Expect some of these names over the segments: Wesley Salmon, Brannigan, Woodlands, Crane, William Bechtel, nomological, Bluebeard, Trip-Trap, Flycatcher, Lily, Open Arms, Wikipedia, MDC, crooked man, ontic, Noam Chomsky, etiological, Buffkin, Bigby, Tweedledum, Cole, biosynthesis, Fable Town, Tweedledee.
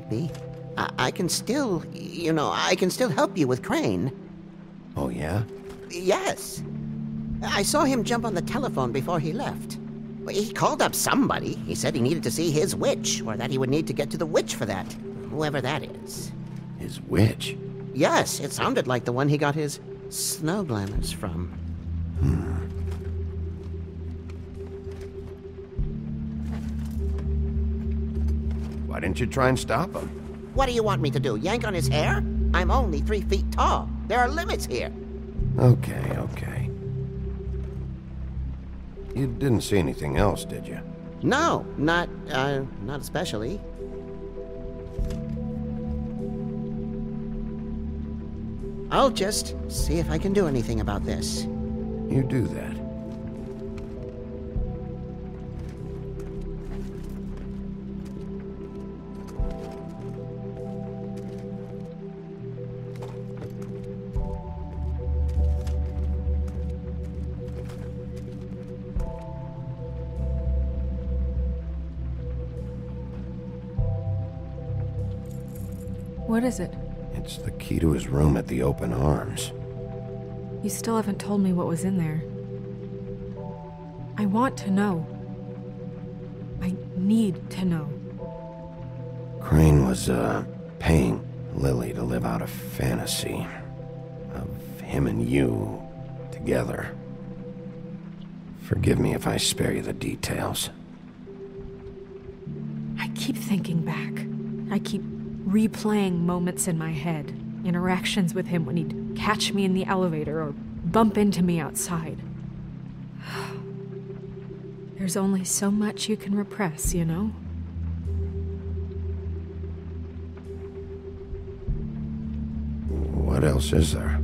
Bigby. I can still, you know, I can still help you with Crane. Oh, yeah? Yes. I saw him jump on the telephone before he left. He called up somebody. He said he needed to see his witch, or that he would need to get to the witch for that, whoever that is. His witch? Yes, it sounded like the one he got his snow glamours from. Hmm. Why didn't you try and stop him? What do you want me to do, yank on his hair? I'm only 3 feet tall. There are limits here. Okay, okay. You didn't see anything else, did you? No, not especially. I'll just see if I can do anything about this. You do that. What is it? It's the key to his room at the Open Arms. You still haven't told me what was in there. I want to know. I need to know. Crane was, paying Lily to live out a fantasy of him and you together. Forgive me if I spare you the details. I keep thinking back. I keep replaying moments in my head, interactions with him when he'd catch me in the elevator or bump into me outside. There's only so much you can repress, you know? What else is there?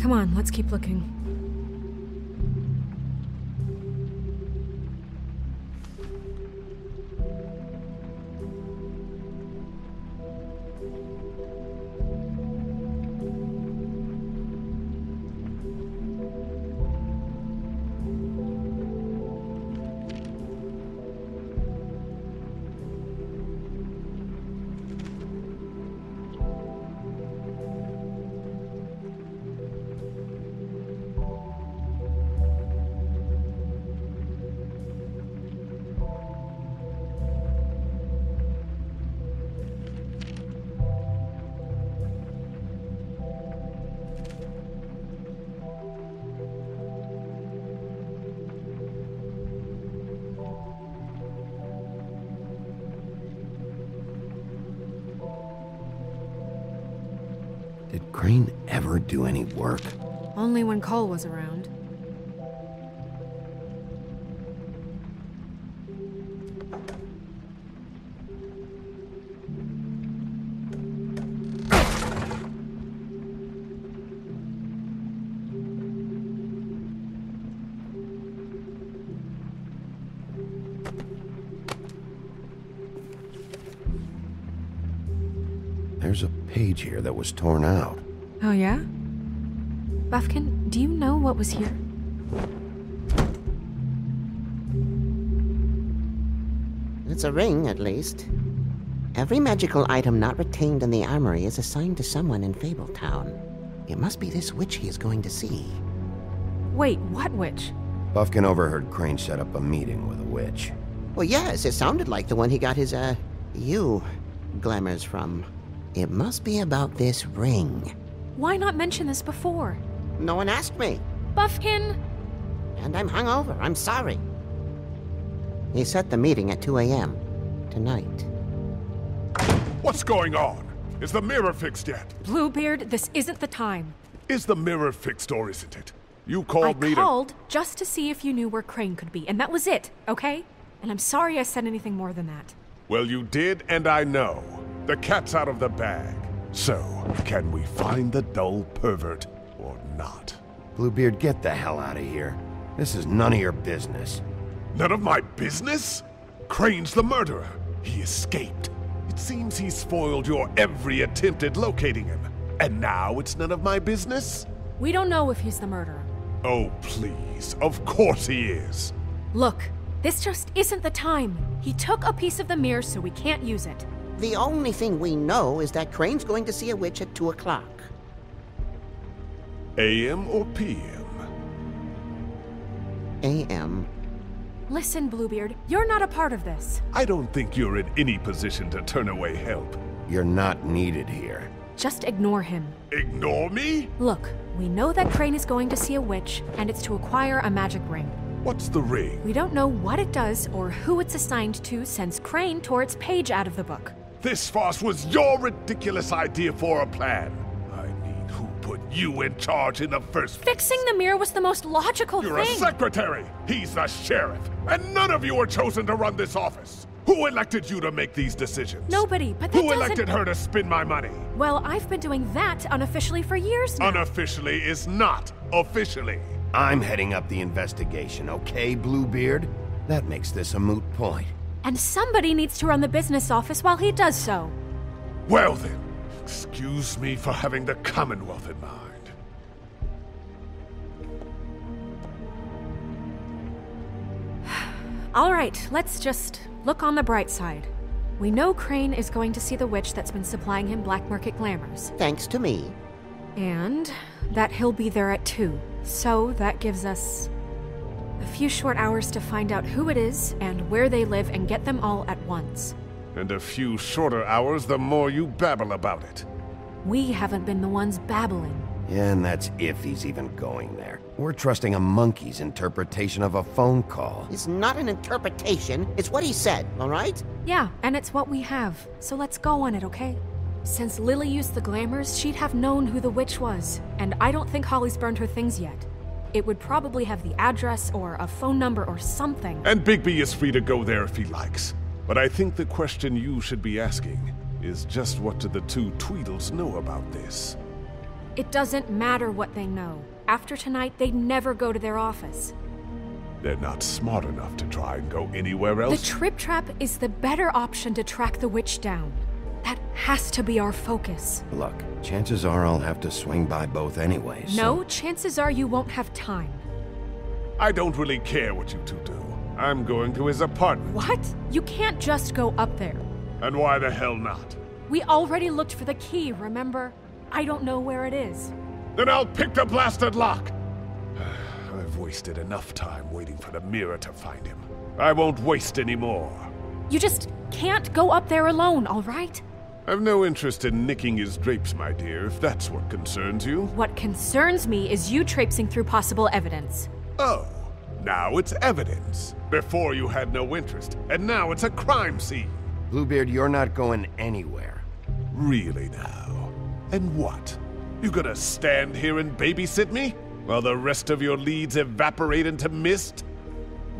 Come on, let's keep looking. Did Crane ever do any work? Only when Cole was around. There's a page here that was torn out. Oh, yeah? Buffkin, do you know what was here? It's a ring, at least. Every magical item not retained in the armory is assigned to someone in Fable Town. It must be this witch he is going to see. Wait, what witch? Buffkin overheard Crane set up a meeting with a witch. Well, yes, it sounded like the one he got his, you glamours from. It must be about this ring. Why not mention this before? No one asked me. Buffkin! And I'm hungover, I'm sorry. He set the meeting at 2 a.m. tonight. What's going on? Is the mirror fixed yet? Bluebeard, this isn't the time. Is the mirror fixed or isn't it? You called me to- I called just to see if you knew where Crane could be, and that was it, okay? And I'm sorry I said anything more than that. Well, you did, and I know. The cat's out of the bag. So, can we find the dull pervert or not? Bluebeard, get the hell out of here. This is none of your business. None of my business? Crane's the murderer. He escaped. It seems he spoiled your every attempt at locating him. And now it's none of my business? We don't know if he's the murderer. Oh, please. Of course he is. Look, This just isn't the time. He took a piece of the mirror, so we can't use it. The only thing we know is that Crane's going to see a witch at 2 o'clock. A.M. or P.M.? A.M. Listen, Bluebeard, you're not a part of this. I don't think you're in any position to turn away help. You're not needed here. Just ignore him. Ignore me? Look, we know that Crane is going to see a witch, and it's to acquire a magic ring. What's the ring? We don't know what it does or who it's assigned to since Crane tore its page out of the book. This farce was your ridiculous idea for a plan. I mean, who put you in charge in the first place? Fixing the mirror was the most logical thing. You're a secretary. He's the sheriff. And none of you were chosen to run this office. Who elected you to make these decisions? Nobody, but that doesn't... Who elected her to spend my money? Well, I've been doing that unofficially for years now. Unofficially is not officially. I'm heading up the investigation, okay, Bluebeard? That makes this a moot point. And somebody needs to run the business office while he does so. Well then, excuse me for having the Commonwealth in mind. All right, let's just look on the bright side. We know Crane is going to see the witch that's been supplying him black market glamours. Thanks to me. And that he'll be there at 2. So that gives us a few short hours to find out who it is and where they live and get them all at once. And a few shorter hours the more you babble about it. We haven't been the ones babbling. Yeah, and that's if he's even going there. We're trusting a monkey's interpretation of a phone call. It's not an interpretation, it's what he said, all right? Yeah, and it's what we have. So let's go on it, okay? Since Lily used the glamours, she'd have known who the witch was, and I don't think Holly's burned her things yet. It would probably have the address or a phone number or something. And Bigby is free to go there if he likes. But I think the question you should be asking is just what do the two Tweedles know about this? It doesn't matter what they know. After tonight, they'd never go to their office. They're not smart enough to try and go anywhere else. The Trip-Trap is the better option to track the witch down. That has to be our focus. Look, chances are I'll have to swing by both anyways. No, so chances are you won't have time. I don't really care what you two do. I'm going to his apartment. What? You can't just go up there. And why the hell not? We already looked for the key, remember? I don't know where it is. Then I'll pick the blasted lock. I've wasted enough time waiting for the mirror to find him. I won't waste any more. You just can't go up there alone, all right? I've no interest in nicking his drapes, my dear, if that's what concerns you. What concerns me is you traipsing through possible evidence. Oh, now it's evidence. Before you had no interest, and now it's a crime scene. Bluebeard, you're not going anywhere. Really now? And what? You gonna stand here and babysit me? While the rest of your leads evaporate into mist?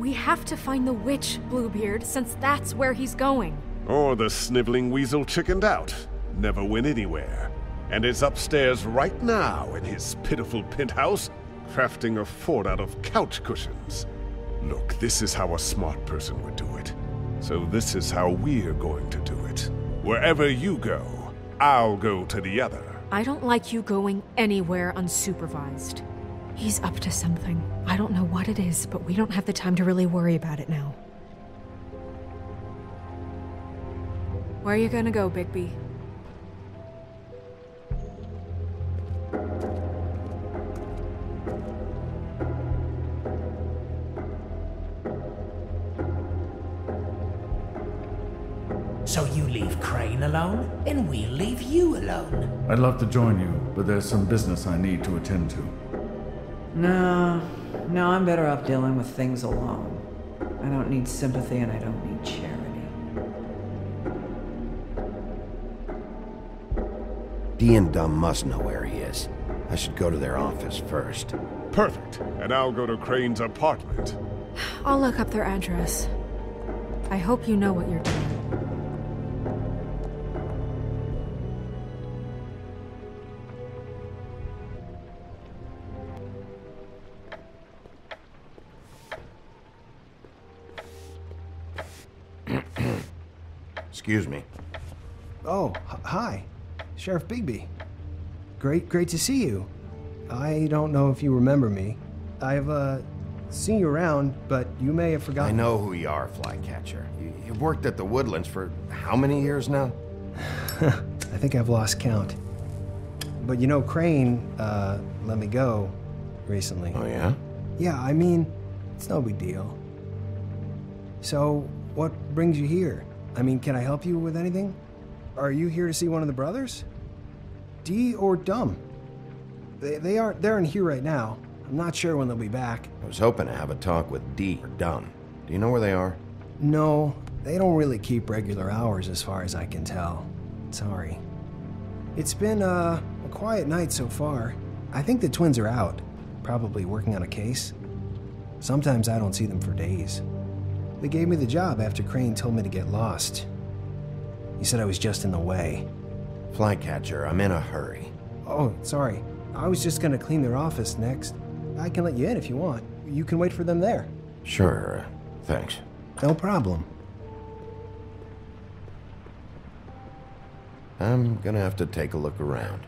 We have to find the witch, Bluebeard, since that's where he's going. Or the sniveling weasel chickened out, never went anywhere, and is upstairs right now in his pitiful penthouse, crafting a fort out of couch cushions. Look, this is how a smart person would do it. So this is how we're going to do it. Wherever you go, I'll go to the other. I don't like you going anywhere unsupervised. He's up to something. I don't know what it is, but we don't have the time to really worry about it now. Where are you gonna go, Bigby? So you leave Crane alone, and we'll leave you alone. I'd love to join you, but there's some business I need to attend to. No, I'm better off dealing with things alone. I don't need sympathy and I don't need charity. Tweedledum must know where he is. I should go to their office first. Perfect, and I'll go to Crane's apartment. I'll look up their address. I hope you know what you're doing. Excuse me. Oh, hi. Sheriff Bigby. Great to see you. I don't know if you remember me. I've seen you around, but you may have forgotten. I know who you are, Flycatcher. You've worked at the Woodlands for how many years now? I think I've lost count. But you know, Crane let me go recently. Oh, yeah? Yeah, I mean, it's no big deal. So, what brings you here? I mean, can I help you with anything? Are you here to see one of the brothers? D or Dum? They're in here right now. I'm not sure when they'll be back. I was hoping to have a talk with D or Dum. Do you know where they are? No, they don't really keep regular hours as far as I can tell. Sorry. It's been a quiet night so far. I think the twins are out, probably working on a case. Sometimes I don't see them for days. They gave me the job after Crane told me to get lost. He said I was just in the way. Flycatcher, I'm in a hurry. Oh, sorry. I was just gonna clean their office next. I can let you in if you want. You can wait for them there. Sure, thanks. No problem. I'm gonna have to take a look around.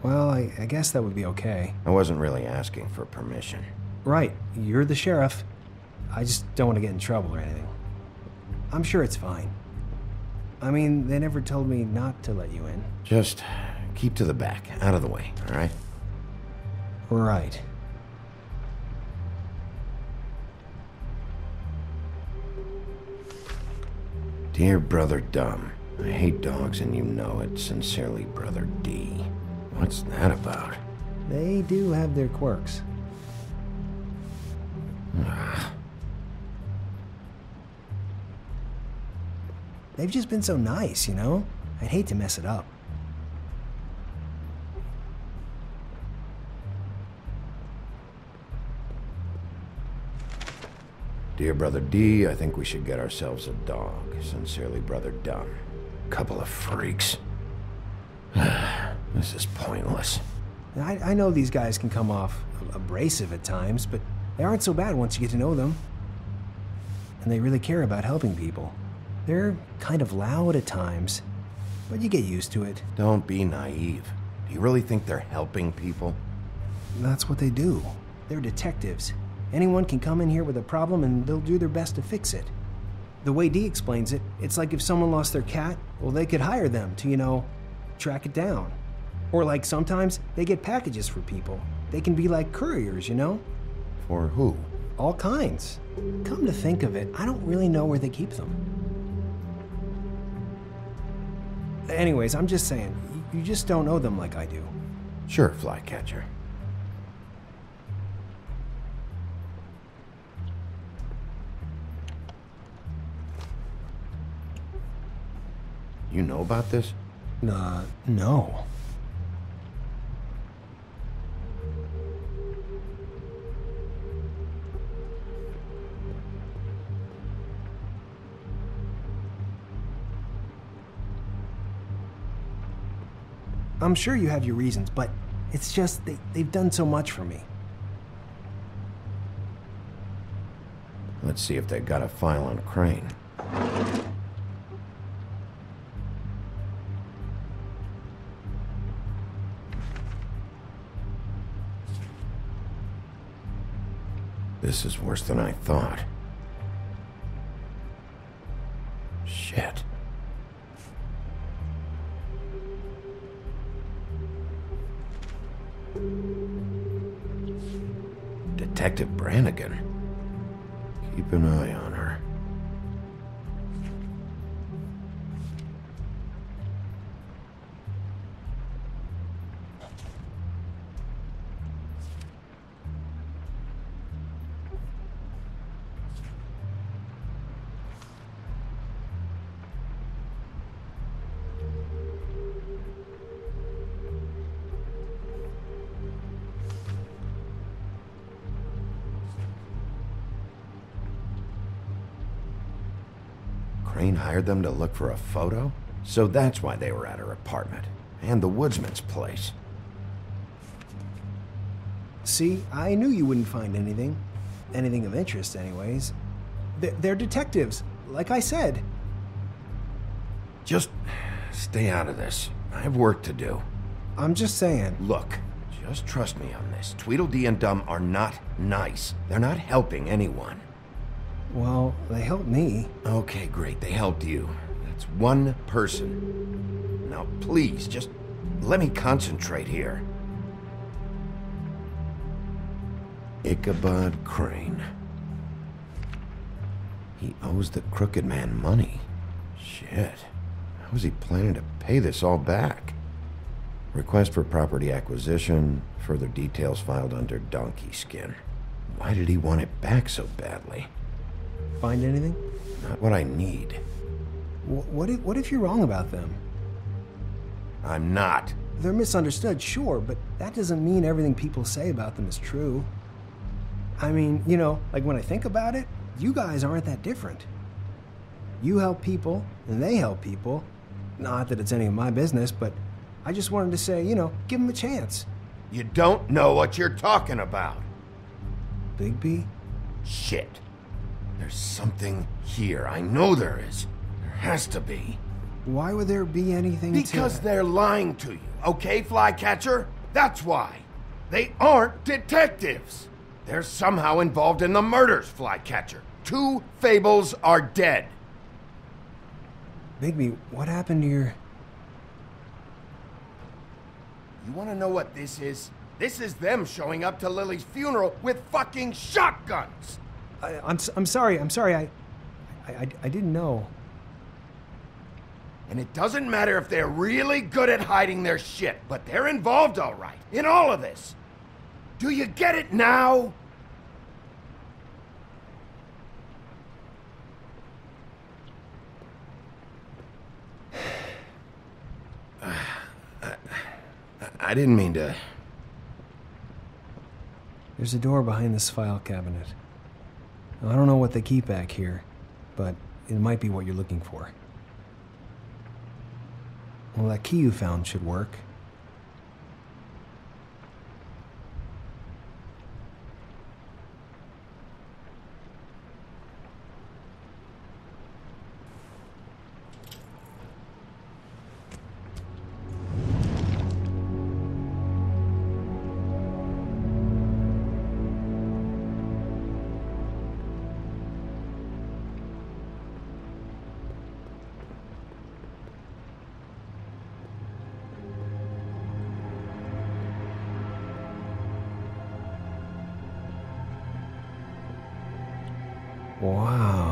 Well, I guess that would be okay. I wasn't really asking for permission. Right, you're the sheriff. I just don't want to get in trouble or anything. I'm sure it's fine. I mean, they never told me not to let you in. Just keep to the back, out of the way, all right? Right. Dear Brother Dum, I hate dogs and you know it. Sincerely, Brother D. What's that about? They do have their quirks. They've just been so nice, you know? I'd hate to mess it up. Dear Brother D, I think we should get ourselves a dog. Sincerely, Brother Dum. Couple of freaks. This is pointless. I know these guys can come off abrasive at times, but they aren't so bad once you get to know them. And they really care about helping people. They're kind of loud at times, but you get used to it. Don't be naive. Do you really think they're helping people? That's what they do. They're detectives. Anyone can come in here with a problem and they'll do their best to fix it. The way Dee explains it, it's like if someone lost their cat, well, they could hire them to, you know, track it down. Or like sometimes they get packages for people. They can be like couriers, you know? For who? All kinds. Come to think of it, I don't really know where they keep them. Anyways, I'm just saying, you just don't know them like I do. Sure, Flycatcher. You know about this? No. I'm sure you have your reasons, but it's just they've done so much for me. Let's see if they got a file on Crane. This is worse than I thought. Shit. Detective Brannigan. Keep an eye on her. Crane hired them to look for a photo? So that's why they were at her apartment, and the woodsman's place. See, I knew you wouldn't find anything. Anything of interest, anyways. They're detectives, like I said. Just stay out of this. I have work to do. I'm just saying. Look, Just trust me on this. Tweedledee and Dum are not nice. They're not helping anyone. Well, they helped me. Okay, great. They helped you. That's one person. Now, please, just let me concentrate here. Ichabod Crane. He owes the Crooked Man money. Shit. How is he planning to pay this all back? Request for property acquisition. Further details filed under Donkey Skin. Why did he want it back so badly? Find anything? Not what I need. What if you're wrong about them? I'm not. They're misunderstood, sure, but that doesn't mean everything people say about them is true. I mean, you know, like when I think about it, you guys aren't that different. You help people, and they help people. Not that it's any of my business, but I just wanted to say, you know, give them a chance. You don't know what you're talking about. Bigby? Shit. There's something here. I know there is. There has to be. Why would there be anything to... Because they're lying to you, okay, Flycatcher? That's why. They aren't detectives. They're somehow involved in the murders, Flycatcher. 2 Fables are dead. Bigby, what happened to your... You want to know what this is? This is them showing up to Lily's funeral with fucking shotguns! I'm sorry, I didn't know. And it doesn't matter if they're really good at hiding their shit, but they're involved all right, in all of this. Do you get it now? I didn't mean to... There's a door behind this file cabinet. Now, I don't know what they keep back here, but it might be what you're looking for. Well, that key you found should work. Wow.